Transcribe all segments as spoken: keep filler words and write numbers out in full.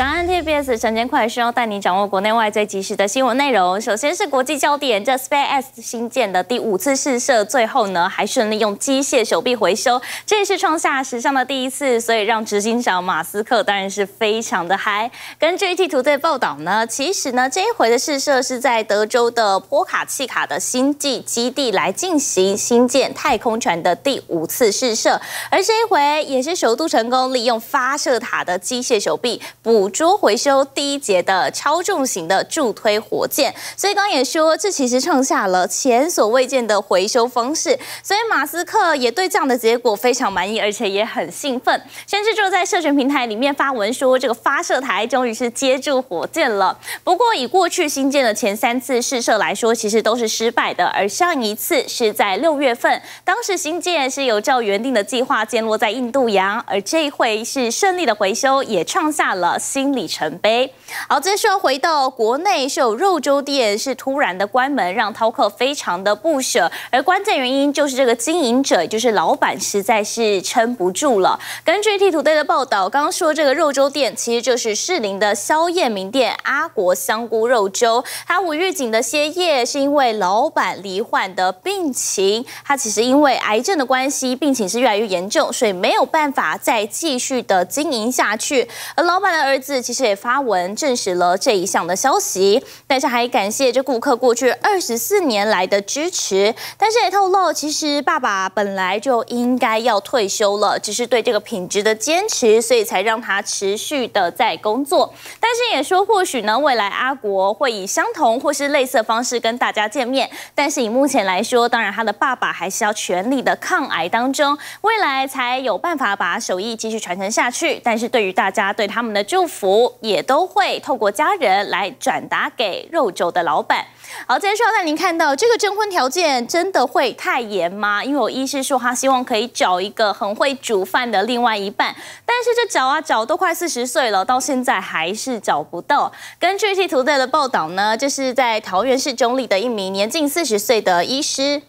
早安 T B S 晨间快讯要带你掌握国内外最及时的新闻内容。首先是国际焦点，这 SpaceX 新建的第五次试射，最后呢还顺利用机械手臂回收，这也是创下史上的第一次，所以让执行长马斯克当然是非常的嗨。根据 E T 图队报道呢，其实呢这一回的试射是在德州的波卡契卡的星际基地来进行新建太空船的第五次试射，而这一回也是首度成功利用发射塔的机械手臂补。 捉回收第一节的超重型的助推火箭，所以刚刚也说，这其实创下了前所未见的回收方式，所以马斯克也对这样的结果非常满意，而且也很兴奋，甚至就在社群平台里面发文说，这个发射台终于是接住火箭了。不过，以过去新建的前三次试射来说，其实都是失败的，而上一次是在六月份，当时新建是有照原定的计划降落在印度洋，而这一回是顺利的回收，也创下了新。 新里程碑。好，接着回到国内，是有肉粥店是突然的关门，让饕客非常的不舍。而关键原因就是这个经营者，就是老板，实在是撑不住了。根据 P T T 的报道，刚刚说这个肉粥店其实就是士林的宵夜名店阿国香菇肉粥，它无预警的歇业，是因为老板罹患的病情，他其实因为癌症的关系，病情是越来越严重，所以没有办法再继续的经营下去。而老板的儿子。 其实也发文证实了这一项的消息，但是还感谢这顾客过去二十四年来的支持。但是也透露，其实爸爸本来就应该要退休了，只是对这个品质的坚持，所以才让他持续的在工作。但是也说，或许呢，未来阿国会以相同或是类似的方式跟大家见面。但是以目前来说，当然他的爸爸还是要全力的抗癌当中，未来才有办法把手艺继续传承下去。但是对于大家对他们的祝福。 福也都会透过家人来转达给肉粥的老板。好，接下来您看到这个征婚条件真的会太严吗？因为我医师说他希望可以找一个很会煮饭的另外一半，但是这找啊找都快四十岁了，到现在还是找不到。根据 E T 图队的报道呢，这是在桃园市中立的一名年近四十岁的医师，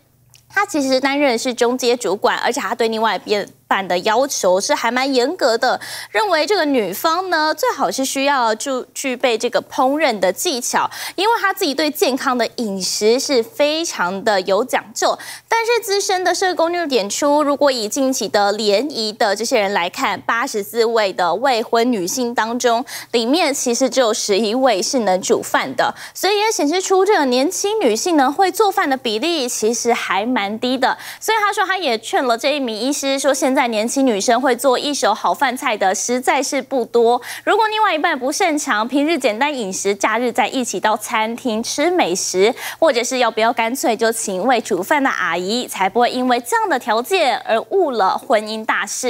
他其实担任是中阶主管，而且他对另外一边。 办的要求是还蛮严格的，认为这个女方呢最好是需要具具备这个烹饪的技巧，因为她自己对健康的饮食是非常的有讲究。但是资深的社工就点出，如果以近期的联谊的这些人来看，八十四位的未婚女性当中，里面其实只有十一位是能煮饭的，所以也显示出这个年轻女性呢会做饭的比例其实还蛮低的。所以她说，她也劝了这一名医师说，现在。 年轻女生会做一手好饭菜的实在是不多。如果另外一半不擅长，平日简单饮食，假日再一起到餐厅吃美食，或者是要不要干脆就请一位煮饭的阿姨，才不会因为这样的条件而误了婚姻大事。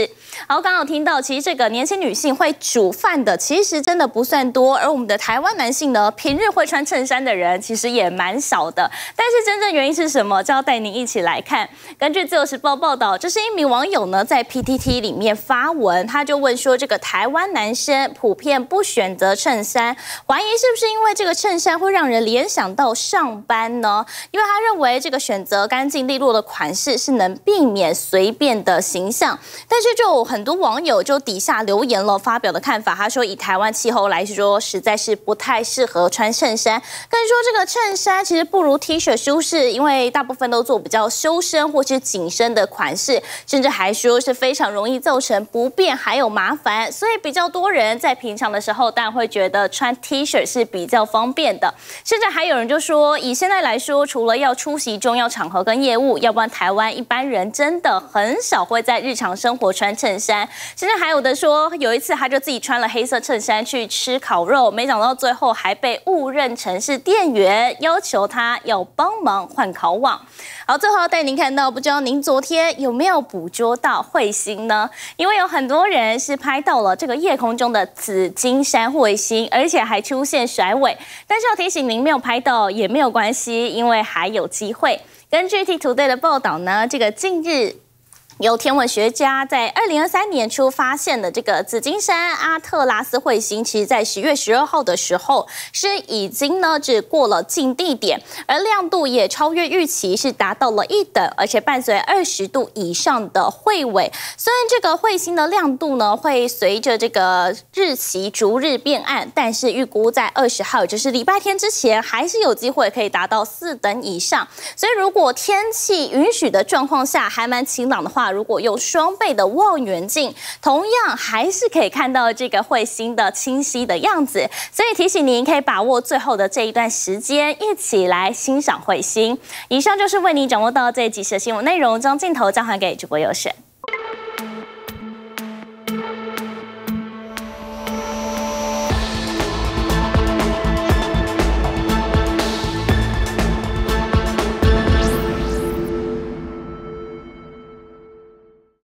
然后刚刚有听到，其实这个年轻女性会煮饭的，其实真的不算多。而我们的台湾男性呢，平日会穿衬衫的人其实也蛮少的。但是真正原因是什么？就要带您一起来看。根据《自由时报》报道，这是一名网友呢在 P T T 里面发文，他就问说：“这个台湾男生普遍不选择衬衫，怀疑是不是因为这个衬衫会让人联想到上班呢？因为他认为这个选择干净利落的款式是能避免随便的形象。”但是就有很多网友就底下留言了，发表的看法。他说：“以台湾气候来说，实在是不太适合穿衬衫。更说这个衬衫其实不如 T 恤舒适，因为大部分都做比较修身或是紧身的款式，甚至还说是。” 非常容易造成不便还有麻烦，所以比较多人在平常的时候，但会觉得穿 T 恤是比较方便的。甚至还有人就说，以现在来说，除了要出席重要场合跟业务，要不然台湾一般人真的很少会在日常生活穿衬衫。甚至还有的说，有一次他就自己穿了黑色衬衫去吃烤肉，没想到最后还被误认成是店员，要求他要帮忙换烤网。好，最后要带您看到，不知道您昨天有没有捕捉到？ 彗星呢？因为有很多人是拍到了这个夜空中的紫金山彗星，而且还出现甩尾。但是要提醒您，没有拍到也没有关系，因为还有机会。根据 T 图队的报道呢，这个近日。由天文学家在二零二三年初发现的这个紫金山阿特拉斯彗星，其实在十月十二号的时候是已经呢只过了近地点，而亮度也超越预期，是达到了一等，而且伴随二十度以上的彗尾。虽然这个彗星的亮度呢会随着这个日期逐日变暗，但是预估在二十号，就是礼拜天之前，还是有机会可以达到四等以上。所以如果天气允许的状况下，还蛮晴朗的话，如果用双倍的望远镜，同样还是可以看到这个彗星的清晰的样子。所以提醒您可以把握最后的这一段时间，一起来欣赏彗星。以上就是为您掌握到这一集的新闻内容，将镜头交还给主播有选。